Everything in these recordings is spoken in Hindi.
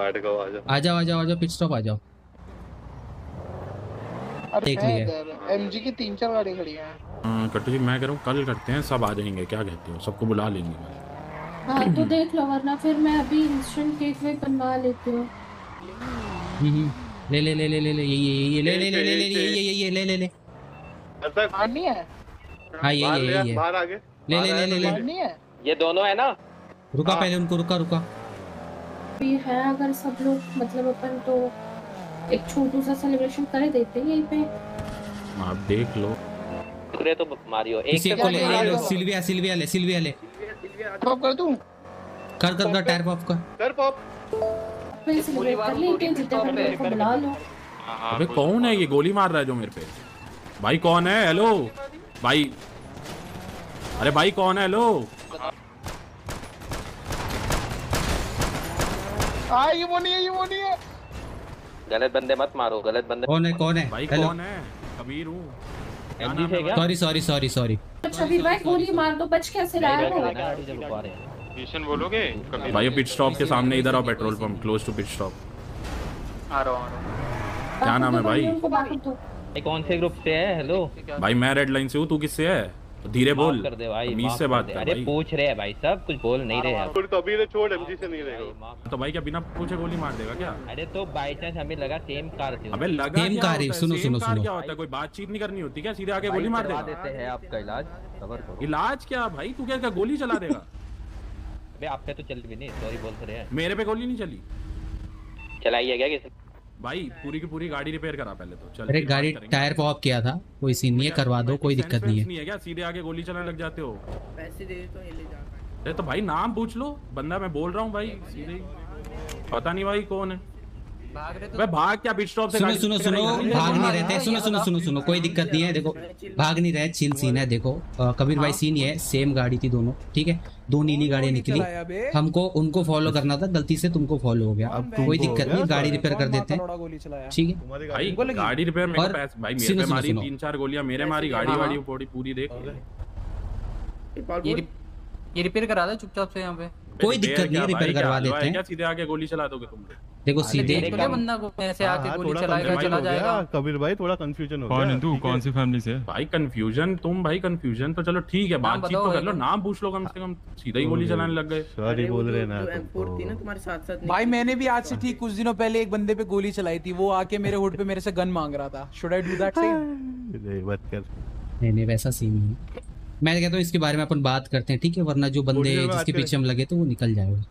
आ जाओ पिट स्टॉप आ जाओ। देख लिया एमजी की 3-4 गाड़ी खड़ी हैं। कट्टू जी मैं कह रहा हूं कल करते हैं, सब आ जाएंगे, क्या कहते हो? सबको बुला लेंगे। हां तो देख लो वरना फिर मैं अभी इंस्टेंट केक वे बनवा लेती हूं। ले ये ले ऐसा खानी है। हां ये बाहर आ गए। ले ये दोनों है ना। रुका पहले उनको, रुका भी है। अगर सब लोग मतलब अपन तो एक छोटू सा सेलिब्रेशन कर देते हैं यहीं पे। आप देख लो पूरे तो मारियो एक से को ले लो। सिल्विया ले पॉप कर दूं। कर टायर पॉप कर पॉप पे सेलिब्रेट कर लेते जितने पर बुला लो। अबे कौन है ये गोली मार रहा है जो मेरे पे? भाई कौन है? हेलो भाई, अरे भाई कौन है? हेलो ये वो नहीं है। गलत बंदे मत मारो, गलत बंदे। कौन है भाई? Hello? कौन है? कबीर हूं। सॉरी कबीर भाई गोली मार दो, बच कैसे रहा है? मिशन बोलोगे भाई? पिट स्टॉप के सामने इधर आओ, petrol pump close to pit stop. आ रहा क्या नाम है भाई? कौन से ग्रुप से है? हेलो भाई मैं रेड लाइन से हूं, तू किससे है? धीरे बोल कर दे भाई, मीस से बात कर। अरे पूछ रहे हैं भाई सब, कुछ बोल नहीं रहे हैं। कभी तो छोड़ एमजी से नहीं रहेगा तो भाई क्या बिना पूछे गोली मार देगा क्या? अरे तो बाई चांस हमें लगा सेम कार थी। अबे लगा सेम कार है। सुनो क्या होता है? कोई बातचीत नहीं करनी होती क्या? सीधे आके गोली मार देते हैं। आपका इलाज खबर करो। इलाज क्या भाई? तू क्या गोली चला देगा? अबे आप पे तो चल भी नहीं, सॉरी बोल रहे हैं। मेरे पे गोली नहीं चली। चलाई है क्या किसी भाई? पूरी की पूरी गाड़ी रिपेयर करा पहले तो। चल अरे गाड़ी टायर पॉप किया था, कोई सीन नहीं है, करवा दो, कोई दिक्कत नहीं है। क्या सीधे आगे गोली चलाने लग जाते हो? पैसे दे तो ले जा। अरे तो भाई नाम पूछ लो बंदा, मैं बोल रहा हूं भाई सीधे। पता नहीं भाई कौन है। भाग रहे तो भाग क्या पिट स्टॉप से? सुनो भाग नहीं रहते। सुनो कोई दिक्कत नहीं है। देखो भाग नहीं रहे, चिल सीन है। देखो कबीर भाई सीन ये है, सेम गाड़ी थी दोनों, ठीक है? दो नीली गाड़ियां निकली, हमको उनको फॉलो करना था, गलती से तुमको फॉलो हो गया। अब कोई दिक्कत नहीं, गाड़ी रिपेयर कर देते हैं, ठीक है भाई? गाड़ी रिपेयर में भाई मेरे मारी 3-4 गोलियां, मेरे मारी गाड़ी पूरी। देख ये रिपेयर करा दे चुपचाप से, यहाँ पे कोई दिक्कत नहीं, रिपेयर करवा देते हैं। सीधे आके गोली चला दोगे तुम? देखो सीधे बंदा को ऐसे आके गोली चलाएगा, चला जाएगा। कबीर भाई थोड़ा कंफ्यूजन हो गया। कौन है तू? कौन सी फैमिली से भाई? कंफ्यूजन तुम भाई, कंफ्यूजन तो चलो ठीक है, बातचीत तो कर लो, नाम पूछ लो कम से कम। सीधा ही गोली चलाने लग गए। सॉरी बोल रहे ना, तुम्हारे साथ भाई मैंने भी आज से ठीक कुछ दिनों पहले एक बंदे पे गोली चलाई थी, वो आके मेरे हुड पे मेरे से गन मांग रहा था। Should I do that same? नहीं वैसा सीन नहीं। मैं कहता हूँ इसके बारे में अपन बात करते हैं, ठीक है? वरना जो बंदे जिसके पीछे हम लगे तो वो निकल जाएगा।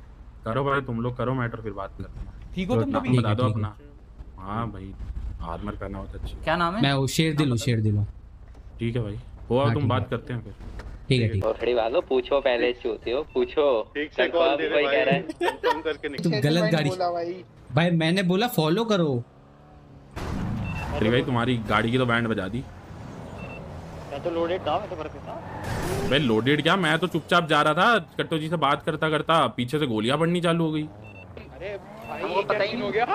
करो भाई तुम लोग करो मैटर, फिर बात करते हैं, ठीक हो? तुम भी बता दो अपना। हाँ भाई आर्मर पहना होता है। क्या नाम है? मैं शेर दिलो। ठीक है भाई हो, तुम बात करते हैं फिर, ठीक है? ठीक है खड़ी वालों पूछो पहले से होते हो, पूछो ठीक से कॉल दे भाई। कह रहा है तुम करके निकल। गलत गाड़ी भाई, मैंने बोला फॉलो करो। अरे भाई तुम्हारी गाड़ी की तो बैंड बजा दी। मैं तो लोडेड था, मैं तो भरके था। मैं लोडेड क्या, मैं तो चुपचाप जा रहा था, कट्टो जी से बात करता करता पीछे से गोलियां पड़नी चालू हो गई। अरे भाई वो पता ही नहीं हो गया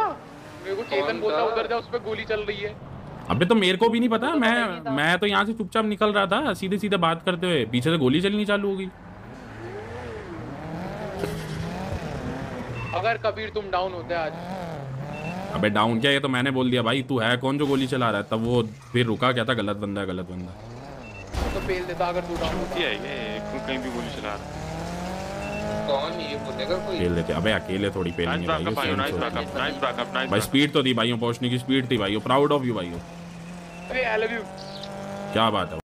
मेरे को। चेतन बोलता उधर जा, उस पे गोली चल रही है। अबे तो मेरे को भी नहीं पता, मैं तो यहाँ से चुपचाप निकल रहा था, सीधे बात करते हुए पीछे से गोली चलनी चालू हो गई। अगर कबीर तुम डाउन होते आज। अबे डाउन क्या, ये तो मैंने बोल दिया भाई। तू है कौन जो गोली चला रहा है? तब वो फिर रुका, कहता गलत बंदा। तो पेल देता अगर तू डाउन होती है। ये कहीं भी गोली चला रहा कौन? ये बोलेगा कोई पेल देते। अबे अकेले थोड़ी पेल नहीं भाई। नाइस ब्रेकअप भाई। स्पीड तो दी भाई, पहुंचने की स्पीड थी भाई। प्राउड ऑफ यू भाई। अरे आई लव यू। क्या बात है।